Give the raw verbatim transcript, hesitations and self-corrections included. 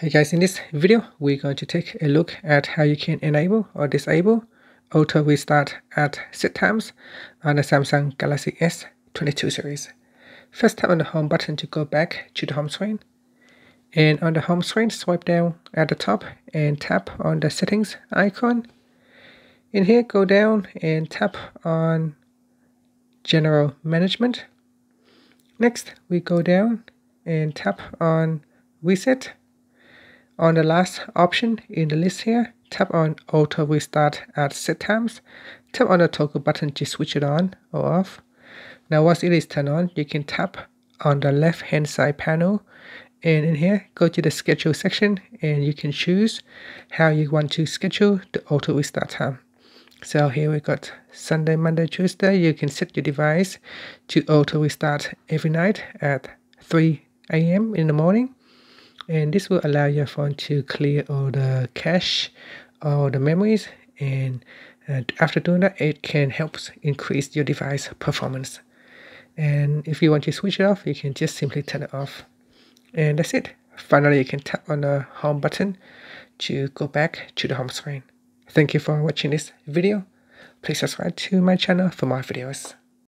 Hey guys, in this video we're going to take a look at how you can enable or disable auto restart at set times on the Samsung Galaxy S twenty-two series. First, tap on the home button to go back to the home screen, and on the home screen swipe down at the top and tap on the settings icon. In here, go down and tap on general management. Next, we go down and tap on reset. On the last option in the list here, tap on auto restart at set times. Tap on the toggle button to switch it on or off. Now once it is turned on, you can tap on the left hand side panel, and in here go to the schedule section and you can choose how you want to schedule the auto restart time. So here we got Sunday, Monday, Tuesday. You can set your device to auto restart every night at three A M in the morning. And this will allow your phone to clear all the cache, all the memories, and uh, after doing that, it can help increase your device performance. And if you want to switch it off, you can just simply turn it off. And that's it. Finally, you can tap on the home button to go back to the home screen. Thank you for watching this video. Please subscribe to my channel for more videos.